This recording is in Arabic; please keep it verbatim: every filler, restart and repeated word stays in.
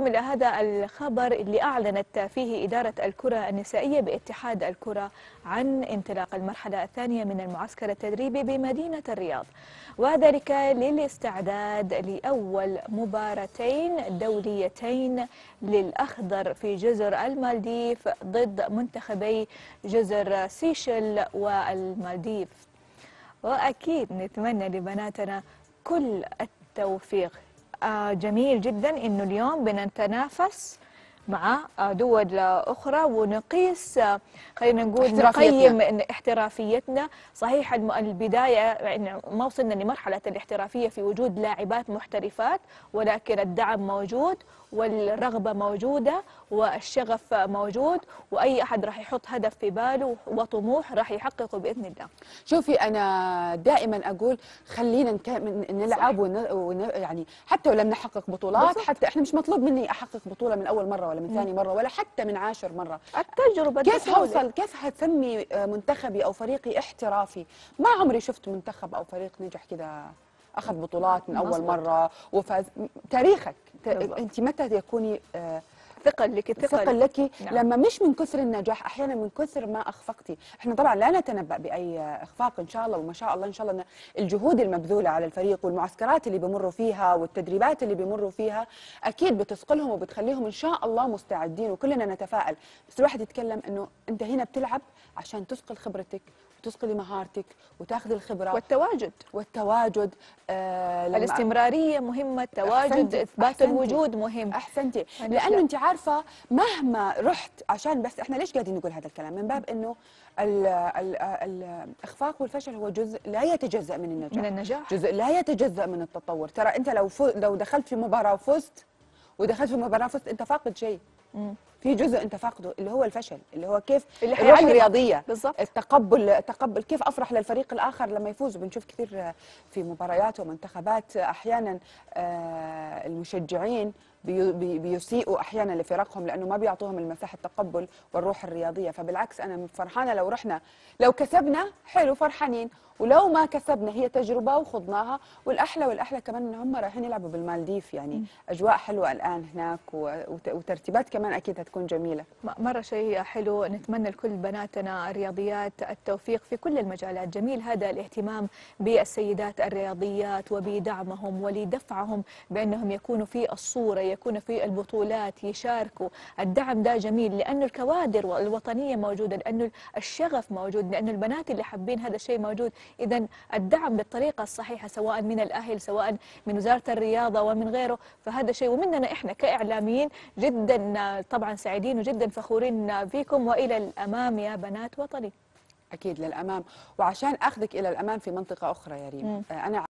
بكم إلى هذا الخبر اللي أعلنت فيه إدارة الكرة النسائية باتحاد الكرة عن انطلاق المرحلة الثانية من المعسكر التدريبي بمدينة الرياض، وذلك للاستعداد لأول مباراتين دوليتين للأخضر في جزر المالديف ضد منتخبي جزر سيشل والمالديف. وأكيد نتمنى لبناتنا كل التوفيق. آه جميل جدا انه اليوم بنتنافس مع دول اخرى ونقيس، خلينا نقول احترافيتنا. نقيم احترافيتنا. صحيح البدايه ما وصلنا لمرحله الاحترافيه في وجود لاعبات محترفات، ولكن الدعم موجود والرغبه موجوده والشغف موجود، واي احد راح يحط هدف في باله وطموح راح يحققه باذن الله. شوفي انا دائما اقول خلينا نلعب ون... يعني حتى ولم نحقق بطولات، حتى احنا مش مطلوب مني احقق بطوله من اول مره ولا من ثاني مره ولا حتى من عاشر مره. التجربه كيف هوصل، كيف هسمي منتخبي او فريقي احترافي؟ ما عمري شفت منتخب او فريق نجح كذا اخذ بطولات من اول مره وفاز. تاريخك انت متى تكوني آه ثقل لك ثقل, ثقل لك نعم. لما مش من كثر النجاح، احيانا من كثر ما اخفقتي. احنا طبعا لا نتنبأ باي اخفاق ان شاء الله، وما شاء الله ان شاء الله الجهود المبذوله على الفريق والمعسكرات اللي بيمروا فيها والتدريبات اللي بيمروا فيها اكيد بتثقلهم وبتخليهم ان شاء الله مستعدين، وكلنا نتفائل. بس الواحد يتكلم انه انت هنا بتلعب عشان تثقل خبرتك وتثقلي مهارتك وتاخذ الخبره والتواجد والتواجد آه الاستمراريه مهمه. التواجد، اثبات الوجود مهم. احسنتي، لانه انت عارفه مهما رحت، عشان بس احنا ليش قاعدين نقول هذا الكلام؟ من باب انه الاخفاق والفشل هو جزء لا يتجزأ من النجاح، من النجاح جزء لا يتجزأ من التطور. ترى انت لو لو دخلت في مباراه وفزت ودخلت في مباراه فزت، انت فاقد شيء. مم. في جزء انت فاقده اللي هو الفشل، اللي هو كيف الروح الرياضيه بالظبط، التقبل التقبل كيف افرح للفريق الاخر لما يفوز. بنشوف كثير في مباريات ومنتخبات احيانا آه المشجعين بيسيئوا احيانا لفرقهم لانه ما بيعطوهم المساحه التقبل والروح الرياضيه. فبالعكس انا فرحانه لو رحنا، لو كسبنا حلو فرحانين، ولو ما كسبنا هي تجربه وخضناها. والاحلى والاحلى كمان ان هم رايحين يلعبوا بالمالديف، يعني م. اجواء حلوه الان هناك وترتيبات كمان اكيد هتكون جميله. مره شيء حلو، نتمنى لكل بناتنا الرياضيات التوفيق في كل المجالات. جميل هذا الاهتمام بالسيدات الرياضيات وبدعمهم ولدفعهم بانهم يكونوا في الصوره، يكون في البطولات، يشاركوا. الدعم ده جميل لأنه الكوادر الوطنية موجودة، لأنه الشغف موجود، لأنه البنات اللي حابين هذا الشيء موجود. إذا الدعم بالطريقة الصحيحة سواء من الأهل سواء من وزارة الرياضة ومن غيره، فهذا شيء. ومننا إحنا كإعلاميين جدا طبعا سعيدين وجدا فخورين فيكم. وإلى الأمام يا بنات وطني، أكيد للأمام. وعشان أخذك إلى الأمام في منطقة أخرى يا ريم، أنا